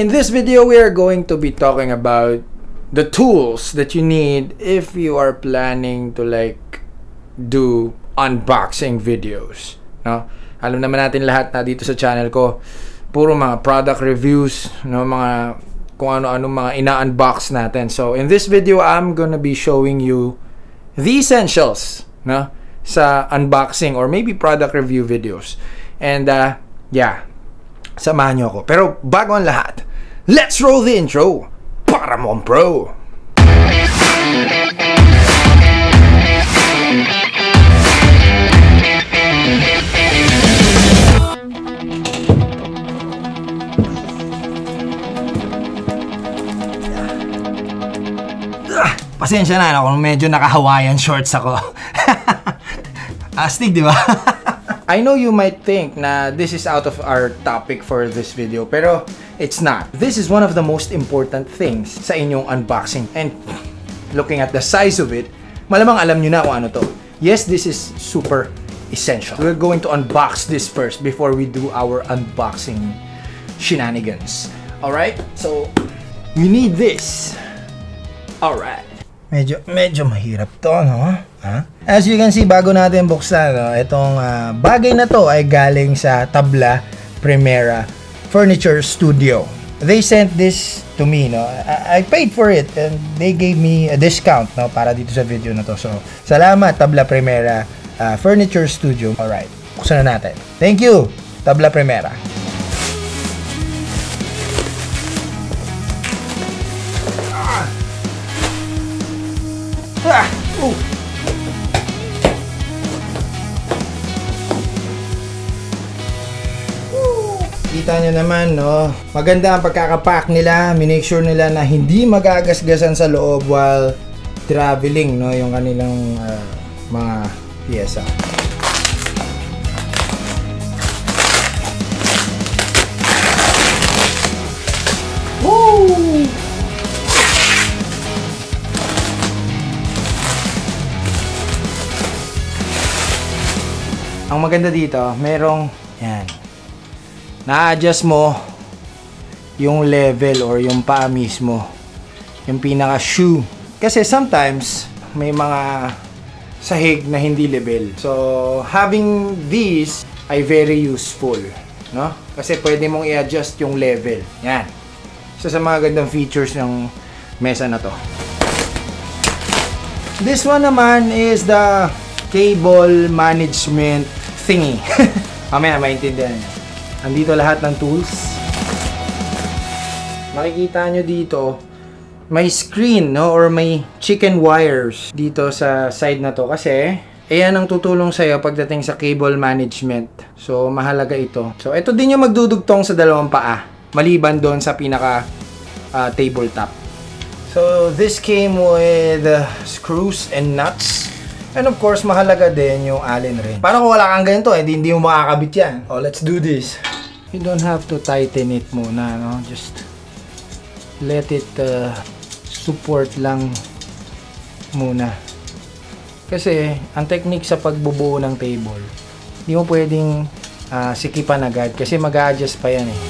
In this video, we are going to be talking about the tools that you need if you are planning to like do unboxing videos. No? Alam naman natin lahat na dito sa channel ko, puro mga product reviews, no? Mga kung ano-ano mga ina-unbox natin. So in this video, I'm gonna be showing you the essentials, no? Sa unboxing or maybe product review videos. And yeah, samahan nyo ako. Pero bago ang lahat, let's roll the intro! Para mong pro! Pasensya na kung medyo naka-Hawaiian shorts ako. Astig, di ba? I know you might think na this is out of our topic for this video, pero it's not. This is one of the most important things sa inyong unboxing. And looking at the size of it, malamang alam nyo na kung ano to. Yes, this is super essential. We're going to unbox this first before we do our unboxing shenanigans. Alright? So, you need this. Alright. Medyo mahirap to, no? Huh? As you can see, bago natin buksan, no, itong bagay na to ay galing sa Tabla Primera Furniture Studio. They sent this to me, no? I paid for it and they gave me a discount, no, para dito sa video na to. So, salamat Tabla Primera Furniture Studio. Alright, buksan na natin. Thank you, Tabla Primera. Kita nyo naman, no? Maganda ang pagkakapack nila. Minake sure nila na hindi magagasgasan sa loob while traveling, no? Yung kanilang mga piyesa. Ang maganda dito, merong yan, na-adjust mo yung level or yung paa mismo, yung pinaka-shoe. Kasi sometimes, may mga sahig na hindi level. So, having these ay very useful, no? Kasi pwede mong i-adjust yung level. Yan. Isa sa mga gandang features ng mesa na to. This one naman is the cable management thingy. Mamaya maintindihan nyo. Andito lahat ng tools. Makikita nyo dito, may screen, no? Or may chicken wires dito sa side na to. Kasi, ayan ang tutulong sa'yo pagdating sa cable management. So, mahalaga ito. So, ito din yung magdudugtong sa dalawang paa. Maliban doon sa pinaka tabletop. So, this came with screws and nuts. And of course, mahalaga din yung allen wrench. Parang kung wala kang ganito, hindi mo makakabit yan. Oh, let's do this. You don't have to tighten it muna, no? Just let it support lang muna. Kasi, ang technique sa pagbubuo ng table, hindi mo pwedeng sikipan agad kasi mag-a-adjust pa yan eh.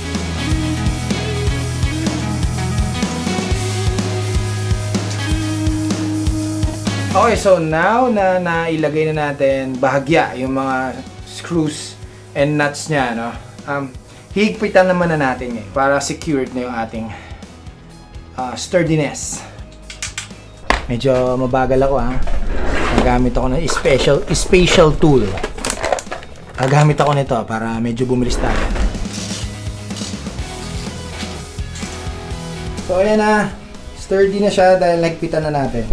Okay, so now na nailagay na natin bahagya yung mga screws and nuts niya, no? Higpitan naman na natin eh, para secured na yung ating sturdiness. Medyo mabagal ako, ha? Nagamit ako ng special tool. Nagamit ako nito para medyo bumilis tayo. So ayan na, sturdy na siya dahil nagpitan na natin.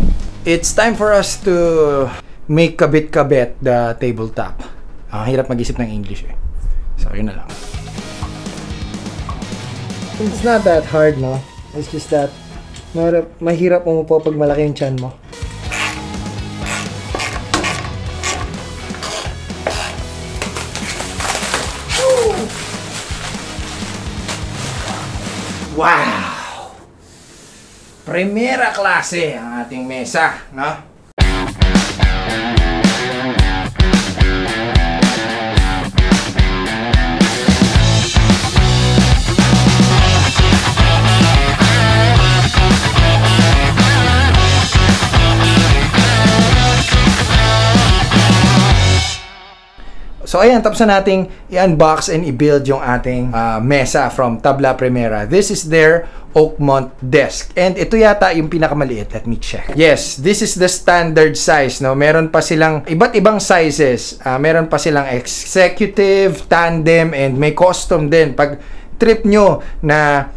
It's time for us to make kabit-kabit the tabletop. Ang hirap mag-isip ng English eh. So, yun na lang. It's not that hard, no? It's just that mahirap umupo pag malaki yung tiyan mo. Wow! Primera klase ang ating mesa, no? So ayan, tapos na nating i-unbox and i-build yung ating mesa from Tabla Primera. This is their Oakmont desk. And ito yata yung pinakamaliit. Let me check. Yes, this is the standard size. No? Meron pa silang iba't ibang sizes. Meron pa silang executive, tandem, and may custom din. Pag trip nyo na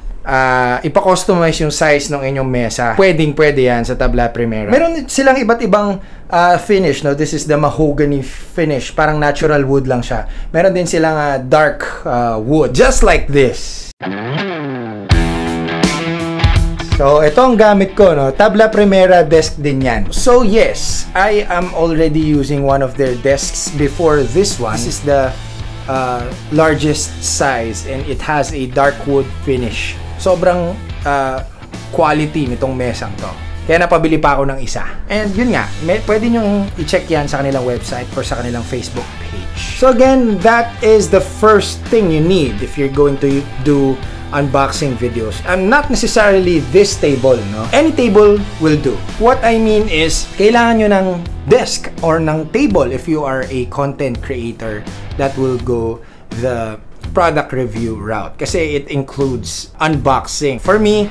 ipa-customize yung size ng inyong mesa, pwedeng-pwede yan sa Tabla Primera. Meron silang iba't ibang finish, no? This is the mahogany finish. Parang natural wood lang siya. Meron din silang dark wood. Just like this. So, ito ang gamit ko, no? Tabla Primera desk din yan. So, yes, I am already using one of their desks before this one. This is the largest size and it has a dark wood finish. Sobrang quality nitong mesang to. Kaya napabili pa ako ng isa. And yun nga, pwede nyong i-check yan sa kanilang website or sa kanilang Facebook page. So again, that is the first thing you need if you're going to do unboxing videos. And not necessarily this table, no? Any table will do. What I mean is, kailangan nyo ng desk or ng table if you are a content creator that will go the product review route. Kasi it includes unboxing. For me,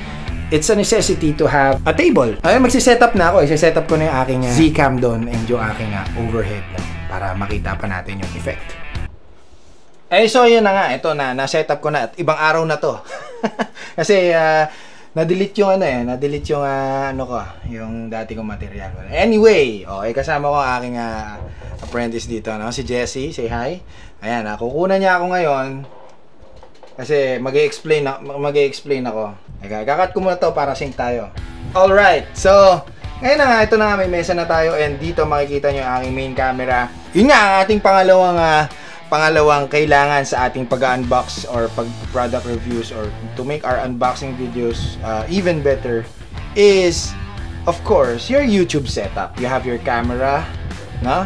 it's a necessity to have a table. Ayun, magsisetup na ako. Isisetup ko na yung aking z-cam doon and yung aking overhead para makita pa natin yung effect. Eh, so yun na nga. Ito na, na-setup ko na. At ibang araw na to. Kasi na-delete yung na-delete yung ano ko, yung dati kong material ko. Anyway, okay, kasama ko ang aking apprentice dito, no? Si Jesse, say hi. Ayan, kukunan niya ako ngayon. Kasi mag-i-explain ako. Kakat ko muna to para sync tayo. Alright, so ngayon na nga, ito na nga, may mesa na tayo. And dito makikita nyo aking main camera. Yun nga ang ating pangalawang kailangan sa ating pag-unbox or pag-product reviews or to make our unboxing videos even better is, of course, your YouTube setup. You have your camera, no?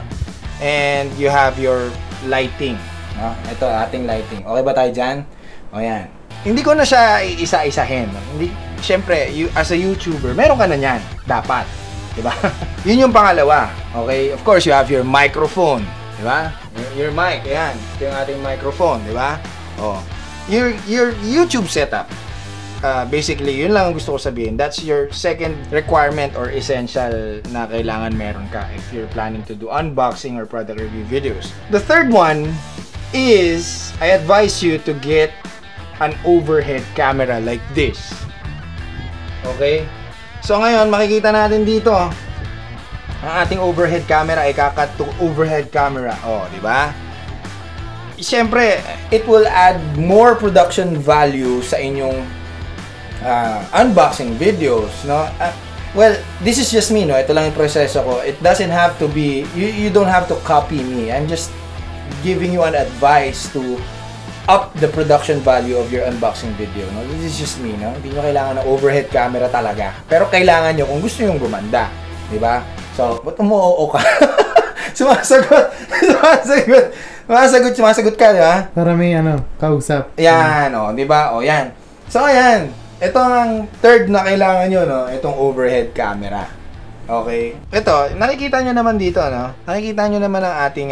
And you have your lighting, no? Ito, ating lighting. Okay ba tayo dyan? O yan. Hindi ko na siya isa-isahin. Siyempre, as a YouTuber, meron ka na yan. Dapat. Diba? Yun yung pangalawa. Okay? Of course, you have your microphone. Diba? Your mic. Ayan. Ito yung ating microphone. Diba? Oh. Your YouTube setup. Basically, yun lang ang gusto ko sabihin. That's your second requirement or essential na kailangan meron ka if you're planning to do unboxing or product review videos. The third one is, I advise you to get an overhead camera like this. Okay? So ngayon, makikita natin dito ang ating overhead camera ay kakat to overhead camera. Oh, di ba? Siyempre, it will add more production value sa inyong unboxing videos, no? Well, this is just me, no? Ito lang yung proseso ko. It doesn't have to be, you don't have to copy me. I'm just giving you an advice to up the production value of your unboxing video, no? This is just me, no? Hindi nyo kailangan ng overhead camera talaga. Pero kailangan nyo kung gusto nyo gumanda. Diba? So, ba't umuoo ka? Sumasagot ka, diba? Para may, kausap. Yan, o. Diba? O, yan. So, yan. Ito ang third na kailangan nyo, no? Itong overhead camera. Okay? Ito, nakikita nyo naman dito, no? Nakikita nyo naman ang ating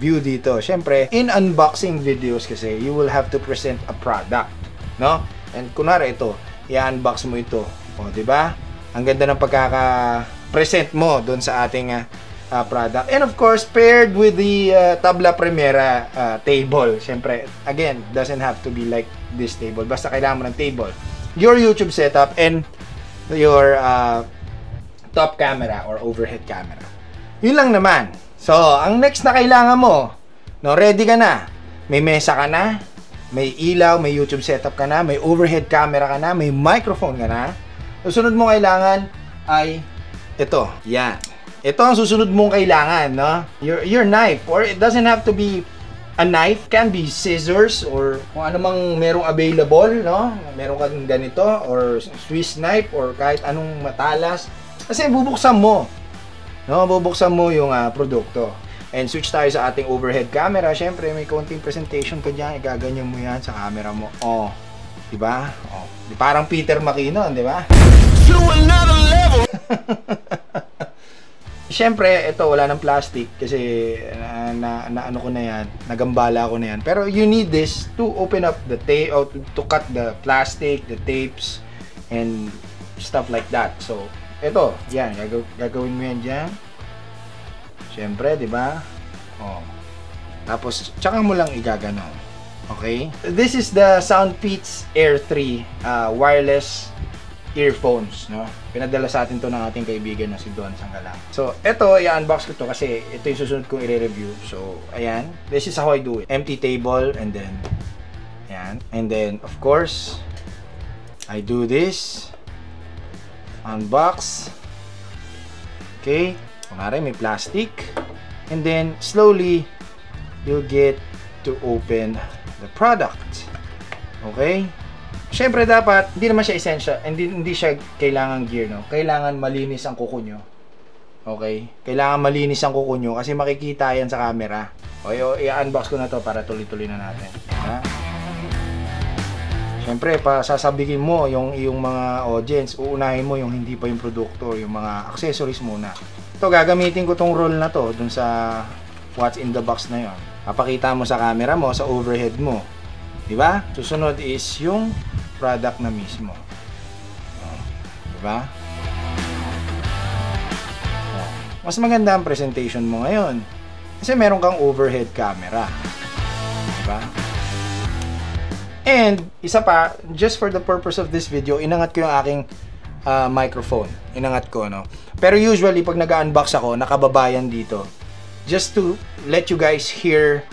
view dito. Siyempre, in unboxing videos kasi, you will have to present a product, no? And kunwari ito, i-unbox mo ito. O, diba? Ang ganda ng pagkaka-present mo doon sa ating product. And of course, paired with the Tabla Primera table. Siyempre, again, doesn't have to be like this table. Basta kailangan mo ng table. Your YouTube setup and your top camera or overhead camera. Yun lang naman. So, ang next na kailangan mo, no, ready ka na. May mesa ka na, may ilaw, may YouTube setup ka na, may overhead camera ka na, may microphone ka na. Susunod mong kailangan ay ito. Yan. Ito ang susunod mong kailangan, no? Your knife. Or it doesn't have to be a knife. Can be scissors or kung anumang merong available, no? Meron kang ganito or Swiss knife or kahit anong matalas. Kasi bubuksan mo, no? Bubuksan mo yung produkto. And switch tayo sa ating overhead camera. Siyempre, may konting presentation ka dyan. Igaganyan mo yan sa camera mo. Oh, diba? Oh, parang Peter Makinon, diba? To another level! Siyempre, ito wala ng plastic kasi ano ko na yan, nagambala ko na yan. Pero you need this to open up the tape, or to cut the plastic, the tapes, and stuff like that. So, ito, yan, gagawin mo yan dyan. Siyempre, di ba? Oh. Tapos, tsaka mo lang igagano. Okay? This is the Soundpeats Air 3 wireless earphones, no? Pinadala sa atin to ng ating kaibigan na si Don Sangalang. So, ito, i-unbox ko to kasi ito yung susunod kong i-review. So, ayan. This is how I do it. Empty table, and then, ayan. And then, of course, I do this. Unbox. Okay. Kunwari, may plastic. And then, slowly, you'll get to open the product. Okay? Siyempre dapat, hindi naman siya essential, hindi siya kailangan gear, no? Kailangan malinis ang kuko nyo. Okay? Kailangan malinis ang kuko nyo kasi makikita yan sa camera. Okay, o, i-unbox ko na to para tuloy-tuloy na natin. Ha? Siyempre, pasasabihin mo yung mga audience, uunahin mo yung hindi pa yung produkto, yung mga accessories muna. Ito, gagamitin ko tong roll na to, dun sa what's in the box na yon. Papakita mo sa camera mo, sa overhead mo. Diba? Susunod is yung product na mismo. Diba? Mas maganda ang presentation mo ngayon. Kasi meron kang overhead camera. Diba? And, isa pa, just for the purpose of this video, inangat ko yung aking microphone. Inangat ko, no? Pero usually, pag nag-unbox ako, nakababayan dito. Just to let you guys hear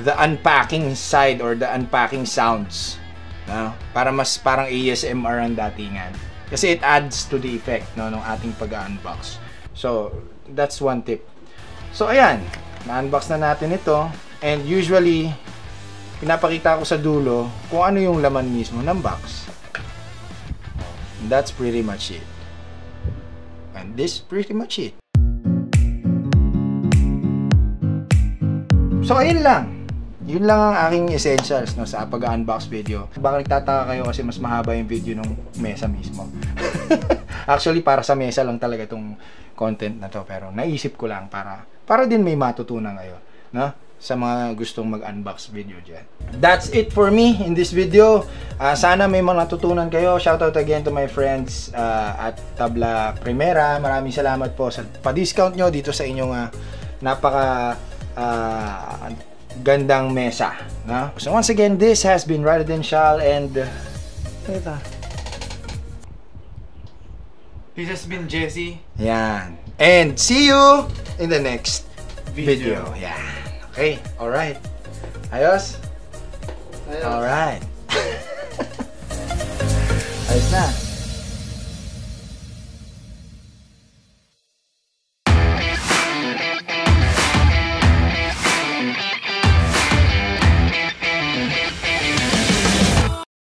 the unpacking side or the unpacking sounds, no? Para mas parang ASMR ang datingan kasi it adds to the effect, no, ng ating pag-unbox. So that's one tip. So ayan, na-unbox na natin ito, and usually pinapakita ko sa dulo kung ano yung laman mismo ng box, and that's pretty much it, and this pretty much it. So ayun lang. Yun lang ang aking essentials, no, sa pag-unbox video. Baka nagtataka kayo kasi mas mahaba yung video nung mesa mismo. Actually, para sa mesa lang talaga itong content na to. Pero naisip ko lang para din may matutunan kayo, no, sa mga gustong mag-unbox video dyan. That's it for me in this video. Sana may mga natutunan kayo. Shoutout again to my friends at Tabla Primera. Maraming salamat po sa pa-discount nyo dito sa inyong napaka gandang mesa, no? So once again, this has been Raden Shal, and this has been Jesse. Yan. And see you in the next video. Yeah. Okay. All right. Ayos. All right. Ayos na.